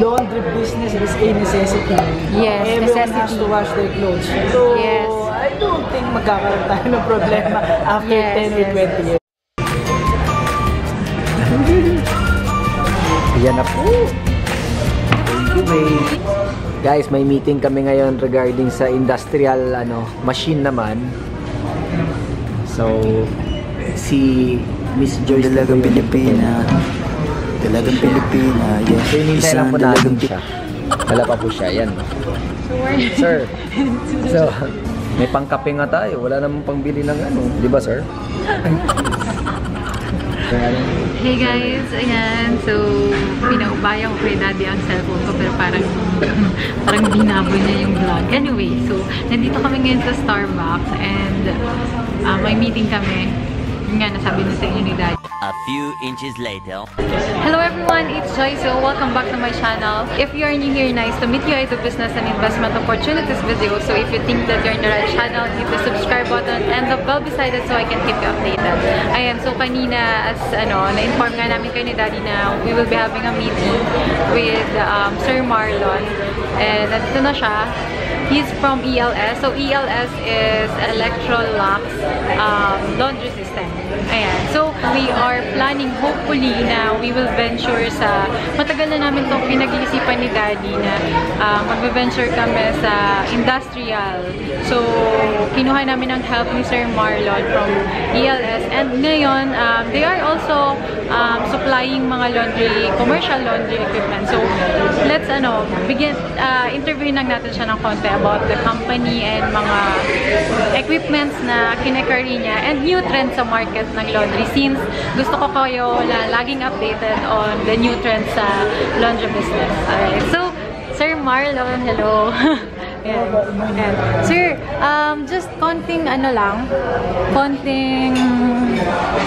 laundry business is a necessity. Yes, everyone has to wash their clothes. So yes. I don't think magkakaroon tayo ng problema after 10 or 20 years. Ayan na po. Thank you, babe. Guys, may meeting kami ngayon regarding sa industrial machine naman. So, si Miss Joyce talagang Pilipina. Talagang Pilipina. Yes. So, hinintay lang po natin siya. Wala pa po siya. Ayan. Sir. So, may pangkape nga tayo. Wala namang pangbili ng Di ba, sir? Hey guys, ayan, so pinaubaya ko kay daddy ang cellphone ko pero parang binabo niya yung vlog. Anyway, so nandito kami ngayon sa Starbucks and may meeting kami. Yung nga, nasabi na sa inyo ni daddy. A few inches later. Hello everyone, it's Joyce Yeo. Welcome back to my channel. If you are new here, nice to meet you. I do business and investment opportunities video. So if you think that you're in the right channel, hit the subscribe button and the bell beside it so I can keep you updated. Ayan, so kanina, as na-inform nga namin kayo ni Daddy na we will be having a meeting with Sir Marlon. And nandito na siya. He's from ELS. So ELS is Electrolux laundry system. Ayan. So we are planning hopefully na we will venture sa matagal na namin itong pinag-iisipan ni Daddy na mag-venture kami sa industrial. So kinuha namin ang help ni Sir Marlon from ELS and ngayon they are also supplying mga laundry, commercial laundry equipment. So let's begin interviewin lang natin siya ng konti about the company and mga equipments na kine-carry niya and new trends sa market ng laundry since gusto ko kayo laging updated on the new trends sa laundry business. Alright, so Sir Marlon, hello! And, sir, just konting konting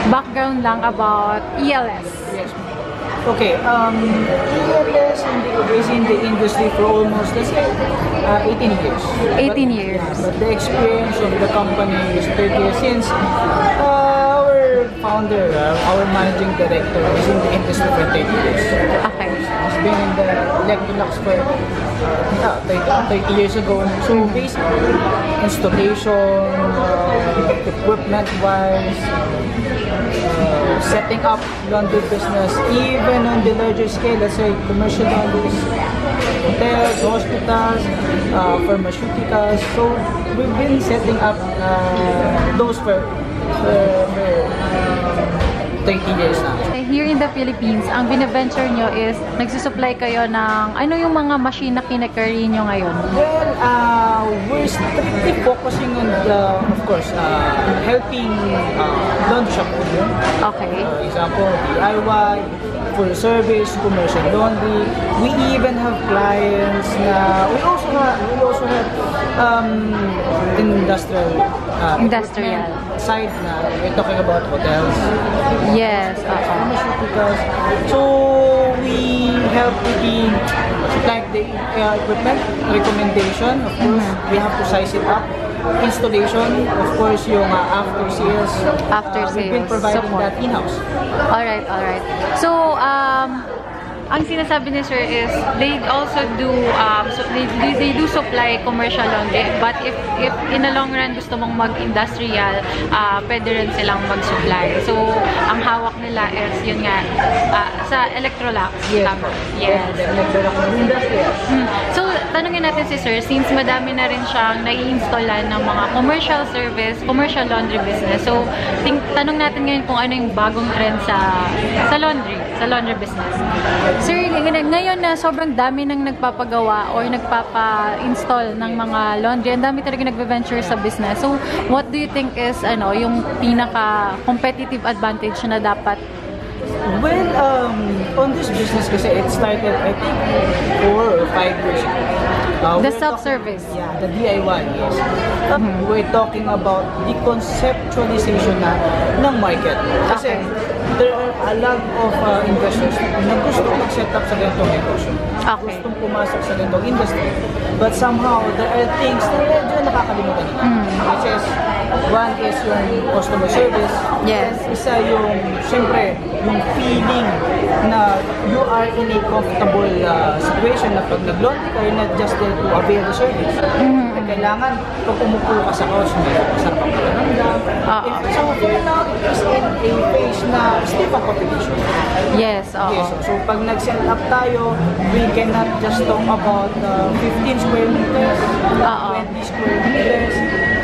background lang about ELS. Yes. Okay, ELS is in the industry for almost, let's say, 18 years. 18 years. But the experience of the company is 30 years since our founder, our managing director is in the industry for 30 years. Okay. He's been in the Electrolux for 30 years ago. So basically, installation, equipment-wise, setting up laundry business, even on the larger scale, let's say commercial laundries, hotels, hospitals, pharmaceuticals. So we've been setting up those for 30 years now. Here in the Philippines, ang binaventure nyo is nagsusupply kayo ng yung mga machine na kine-carry nyo ngayon? Well, we're strictly focusing on the, of course, helping laundry shop owners. Okay. For example, DIY, full service, commercial laundry. We even have clients na we also have industrial side na we're talking about hotels. Yes. So we help with the equipment recommendation. Of course, we have to size it up. Installation, of course, yung after sales. After sales. We've been providing support. That in-house. All right, all right. So ang sinasabi ni sir is they also do so they do supply commercial laundry but if in the long run gusto mong mag-industrial pwede rin silang mag-supply. So ang hawak nila is yun nga sa Electrolux. Yes. Yes. Electrolux industrial. So tanungin natin si sir since madami na rin siyang nai-installan ng mga commercial service, commercial laundry business. So tanong natin ngayon kung ano yung bagong trend sa laundry business. Sir, ngayon na sobrang dami nang nagpapagawa or nagpapa-install ng mga laundry. Ang dami talaga nagbe-venture sa business. So, what do you think is yung pinaka-competitive advantage na dapat? Well, on this business kasi it started, I think, 4 or 5 years ago. The self-service? Yeah, the DIY, yes. We're talking about the conceptualization ng market. Kasi, there are a lot of investors na gustong mag-set up sa ganitong negosyo. Okay. Gustong pumasok sa ganitong industry. But somehow, there are things na medyo nakakalimutan nila. Which is, one is yung customer service. Yes. Isa yung, siyempre, yung feeling na you are in a comfortable situation na pag nag-laundry ka, you're not just there to avail the service. At kailangan, pag umupo ka sa house, may kasarap ang palananda. So, right now, it is in a phase na stiff ang competition. Yes, okay, so, pag nag-set up tayo, we cannot just talk about 15 square meters, 20 square meters.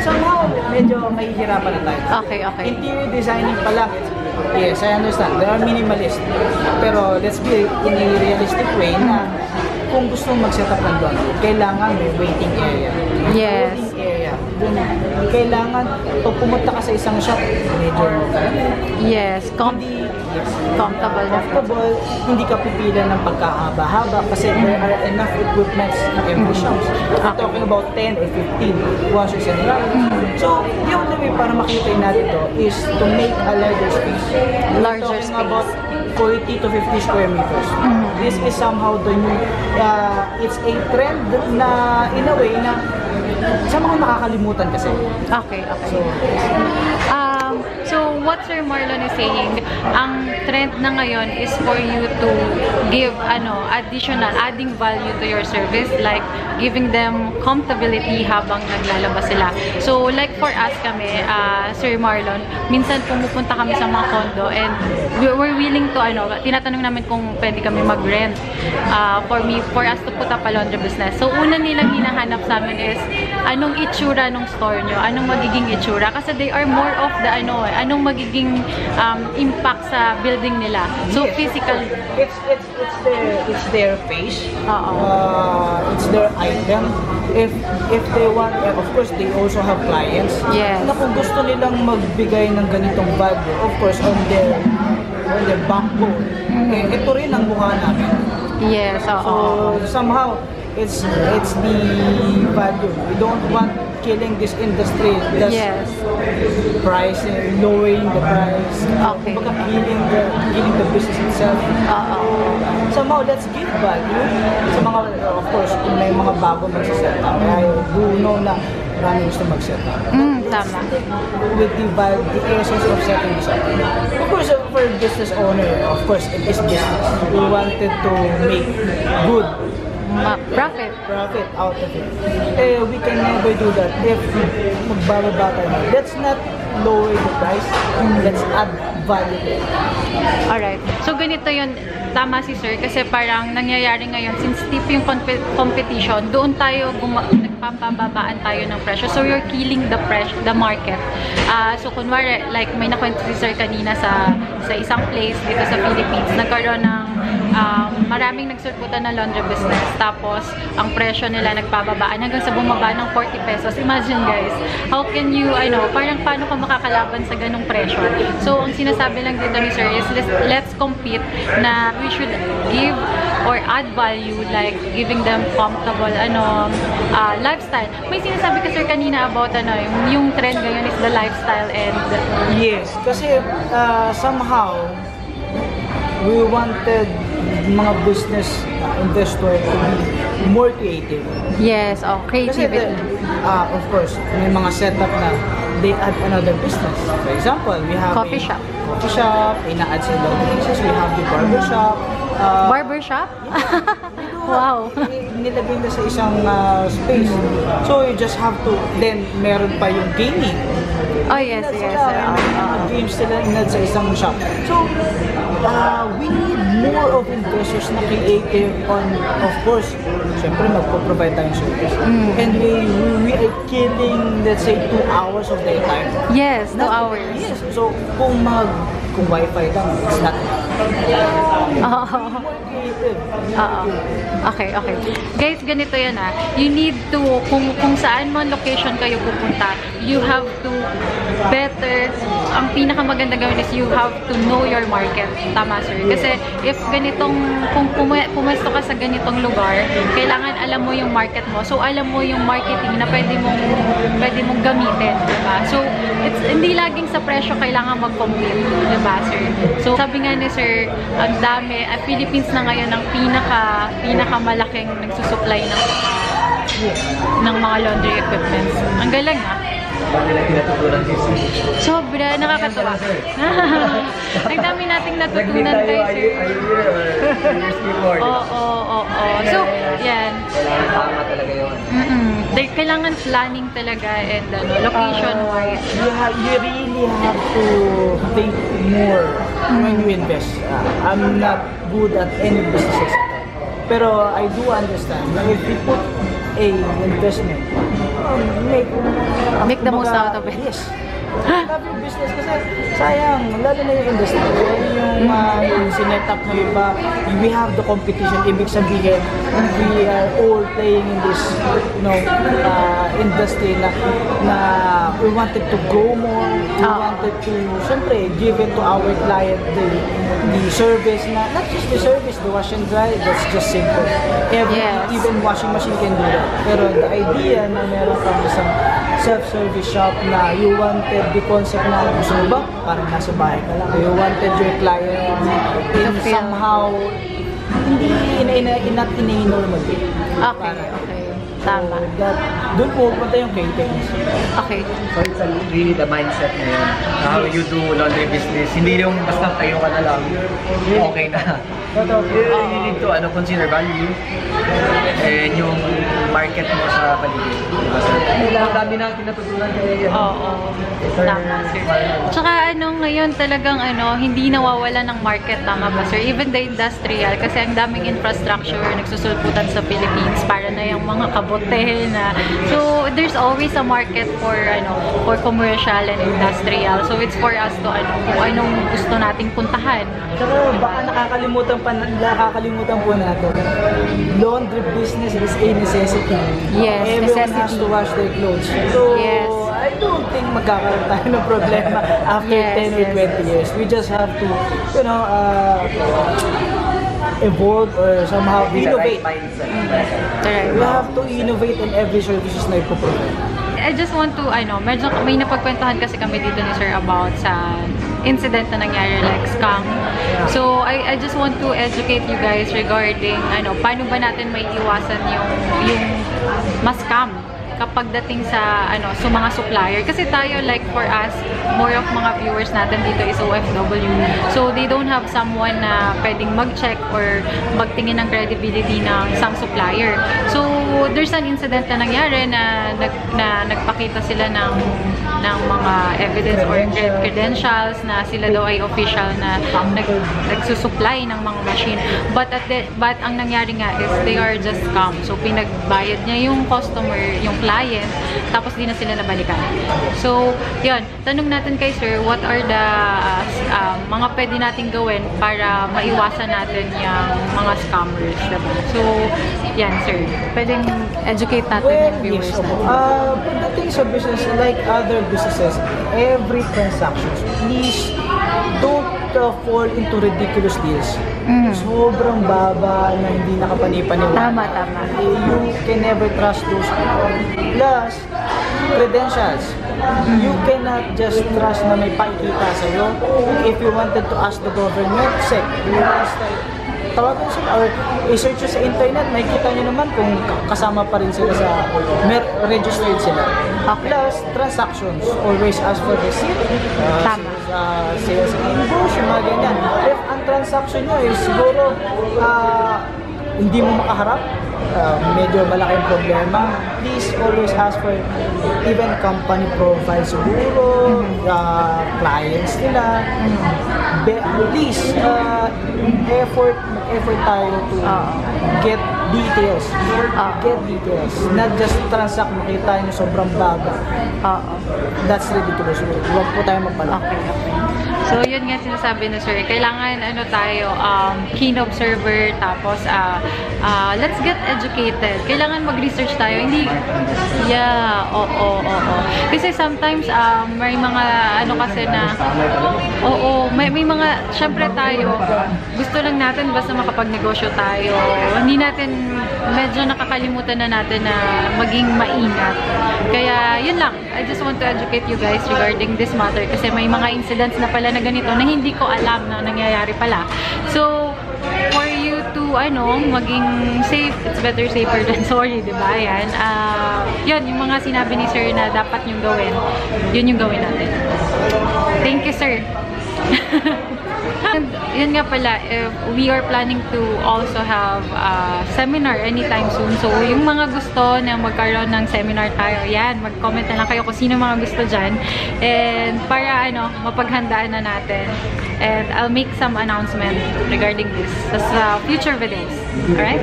Somehow, medyo mahihirapan na tayo. Okay, okay. Interior designing pala. Yes, I understand. They are minimalist. Pero let's be in a realistic way na kung gusto mag-set up ng doon, kailangan may waiting area. Yes. Waiting area. Kailangan, pag pumunta ka sa isang shop, medyo yes, comfortable. Hindi ka pipila ng pagkahaba-haba kasi there are enough equipments in every shop. We're talking about 10 or 15 washes and dryers. So, the only way para makita natin ito is to make a larger space. Larger space. We're talking about 40 to 50 square meters. This is somehow the new, it's a trend na in a way na sa mga nakakalimutan kasi. Okay, okay. So what Sir Marlon is saying, ang trend na ngayon is for you to give adding value to your service, like giving them comfortability habang naglalaba sila. So like for us kami, Sir Marlon, minsan pumupunta kami sa mga condo and we're willing to, tinatanong namin kung pwede kami mag-rent for us to put up a laundry business. So una nilang hinahanap sa amin is, anong itsura ng store nyo? Anong magiging itsura? Kasi they are more of the anong magiging impact sa building nila. So yes, physical. It's their face. It's their item. If they want, of course, they also have clients. Yes. Na kung gusto nilang magbigay ng ganitong value, of course, on their backbone. Eh, ito rin ang mukha namin. Yes. So somehow it's the value. We don't want killing this industry, just pricing, lowering the price, killing the business itself. Somehow, let's give value sa mga, of course, kung may mga bago mag-set up, I do know na maraming gusto mag-set up. Tama. With the essence of setting this up. Of course, for business owner, of course, it is business. We wanted to make good profit out of it. Eh, we can never do that if magbababa tayo. Let's not lower the price. Let's add value to it. Alright. So, ganito yun. Tama si Sir. Kasi parang nangyayari ngayon, since stiff yung competition, doon tayo nagpapababaan tayo ng pressure. So, you're killing the market. So, kunwari, like may nakwento si Sir kanina sa isang place dito sa Philippines, nagkaroon ng maraming nagsulputan ng laundry business. Tapos, ang presyo nila nagpababaan hanggang sa bumaba ng 40 pesos. Imagine guys, how can you, paano ka makakalaban sa ganong presyo? So, ang sinasabi lang dito ni Sir is, let's compete na we should give or add value, like giving them comfortable, lifestyle. May sinasabi ka Sir kanina about, yung trend ngayon is the lifestyle and... Yes, kasi somehow, we wanted mga business investor to be more creative. Yes, creativity. Of course, may mga setup na they add another business. For example, we have coffee shop, ina-add sa business, we have the barber shop. Barbershop? Yeah. Wow. Nilagay na sa isang space. So you just have to, then meron pa yung gaming. Oh yes, yes. Games sila inad sa isang shop. So we need more of investors na creative on, of course, syempre magpo-provide tayong service. And we are killing, let's say, 2 hours of their time. Yes, 2 hours. Yes. So kung wifi ka, it's not. Okay. Guys, ganito yan You need to, kung saan man location kayo pupunta, you have to better, ang pinakamaganda gawin is you have to know your market. Tama, Sir. Kasi if ganitong, kung pumesto ka sa sa ganitong lugar, kailangan alam mo yung market mo. So, alam mo yung marketing na pwede mong gamitin, diba? So, it's, hindi laging sa presyo kailangan mag-compete, diba, sir? So, sabi nga ni sir, ang dami, ang Philippines na ngayon ang pinakamalaking nagsusupply ng mga laundry equipments. Ang galing, ha? Sobra, nakakatawa. Ang dami nating natutunan kay sir. Oo. So, yan. Kailangan tama talaga yun. Kailangan planning talaga and location-wise. You really have to think more when you invest. I'm not good at any businesses. Pero I do understand na if you put a investment, make the most out of it. Yes. Love your business kasi sayang, lalo na yung industry. Yung sinetap na iba, we have the competition. Ibig sabihin, we are all playing in this industry na we wanted to grow more, we wanted to, syempre, give it to our client the service na, not just the service, the wash and dry, that's just simple. Even washing machine can do that. Pero the idea na meron kang isang self-service shop na you wanted the concept na gusto mo ba? Parang nasa bahay ka lang. You wanted your client in somehow, hindi in a normal way. Okay. Tama. Doon po punta yung caterings. Okay. So it's really the mindset na yun. How you do laundry business. Hindi yung basta tayo ka na lang. Okay na. You need to consider value. And yung market mo sa paligid. Diba sir? Ang dami natin natutunan kayo. Tama sir. Tsaka ngayon talagang hindi nawawala ng market. Tama ba sir? Even the industrial. Kasi ang daming infrastructure nagsusulputan sa Philippines para na yung mga kabot. So there's always a market for commercial and industrial. So it's for us to kung anong gusto nating puntahan. Pero baka nakakalimutan po natin. Laundry business is a necessity. Yes, everyone has to wash their clothes. So I don't think magkakaroon tayo ng problema after 10 or 20 years. We just have to, evolve or somehow innovate. We have to innovate on every services na ipoprovide. I just want to, medyo may napagkwentuhan kasi kami dito ni sir about sa incident na nangyari like scam. So I just want to educate you guys regarding paano ba natin may iwasan yung mas-scam kapag dating sa mga supplier. Kasi tayo, like for us, more of mga viewers natin dito is OFW. So, they don't have someone na pwedeng mag-check or magtingin ng credibility ng some supplier. So, there's an incident na nangyari na nagpakita sila ng mga evidence or credentials na sila daw ay official na nagsusupply ng mga machine. But ang nangyari nga is they are just scam. So, pinagbayad niya yung customer, yung client, tapos di na sila nabalikan. So, yun. Tanong natin kay sir, what are the mga pwede nating gawin para maiwasan natin yung mga scammers, diba? So, yan sir. Pwedeng educate natin yung viewers natin. Pagdating sa business, like other businesses, every transaction, please don't fall into ridiculous deals. Sobrang baba na hindi nakapaniwala. Tama. You can never trust those people. Plus, credentials. You cannot just trust na may pakikita sa'yo. If you wanted to ask the government, tawagan sila or i-search sa internet, makikita nyo naman kung kasama pa rin sila sa registered sila. Plus, transactions. Always ask for receipt. Sales invoice, yung mga ganyan. If ang transaction nyo is siguro hindi mo makaharap, medyo malaking problema, please always ask for even company profile siguro, clients nila. Please, effort tayo to get details. Get details. Not just transact, makita nyo sobrang baga. That's ridiculous. Huwag po tayo magpala. Okay. So, yun nga sinasabi na sir, kailangan ano tayo, keen observer, tapos let's get educated. Kailangan mag-research tayo. Hindi, yeah, oo. Kasi sometimes may mga ano kasi na, may mga, syempre tayo, gusto lang natin basta makapag-negosyo tayo. Hindi natin, medyo nakakalimutan na natin na maging maingat. Kaya, yun lang. I just want to educate you guys regarding this matter kasi may mga incidents na pala na ganito na hindi ko alam na nangyayari pala. So, for you to, ano, maging safe, it's better safer than sorry, diba? Ayan. Yun, yung mga sinabi ni sir na dapat yung gawin, yun yung gawin natin. Thank you, sir. And yun nga pala, we are planning to also have seminar anytime soon. So, yung mga gusto na magkaroon ng seminar tayo, yan, mag-comment na lang kayo kung sino mga gusto dyan. And para, ano, mapaghandaan na natin. And I'll make some announcement regarding this sa future videos. Alright?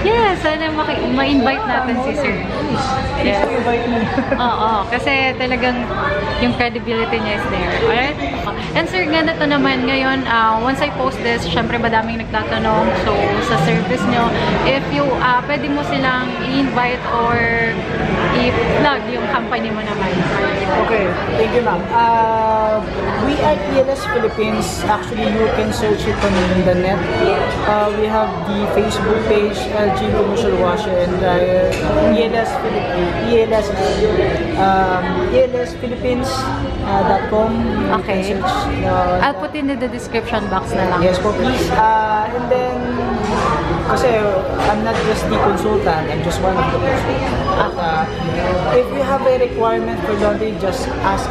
Yeah, sana ma-invite natin si sir. Yes. Oo, kasi talagang yung credibility niya is there. Alright? And sir, ganda to naman ngayon. Once I post this, syempre madaming nagtatanong. So, sa service nyo, if you, pwede mo silang i-invite or i-plug yung company mo naman. Okay, thank you ma'am. We at ELS Philippines, actually you can search it on the net. We have the Facebook page, LG Commercial Wash, and ELS Philippines, ELSphilippines.com. Okay. I'll put in the description box na lang. Yes, please. And then, kasi I'm not just the consultant, I'm just one of the consultants. But, if you have a requirement for laundry, just ask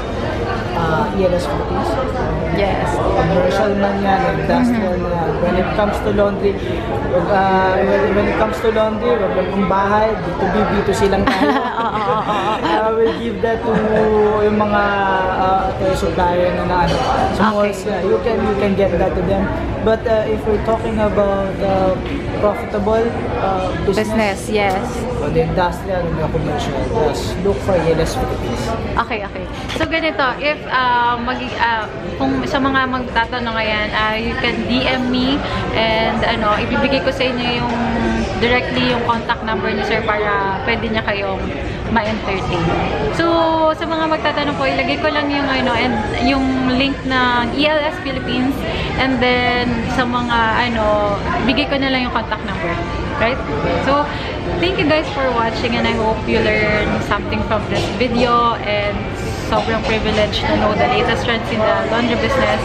ELS Philippines. Yes. Commercial man yan, industrial man. When it comes to laundry, wag lang pong bahay, B2B, B2C lang tayo. I will give that to yung mga supplier na ano. Small, okay. You can get that to them. But if we're talking about profitable business, yes. For the industrial and the commercial, just look for ELS Philippines. Okay, okay. So ganito, if kung sa mga magtatanong ngayon, you can DM me and ano, ibibigay ko sa inyo yung directly yung contact number ni sir para pwede niya kayong ma-entertain. So, sa mga magtatanong po, ilagay ko lang yung, ano, and yung link ng ELS Philippines, and then sa mga, ano, bigay ko na lang yung contact number. Right? So, thank you guys for watching, and I hope you learn something from this video, and sobrang privileged to know the latest trends in the laundry business.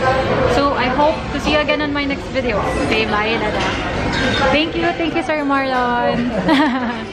So, I hope to see you again on my next video. Okay, bye, Lada. Thank you Sir Marlon.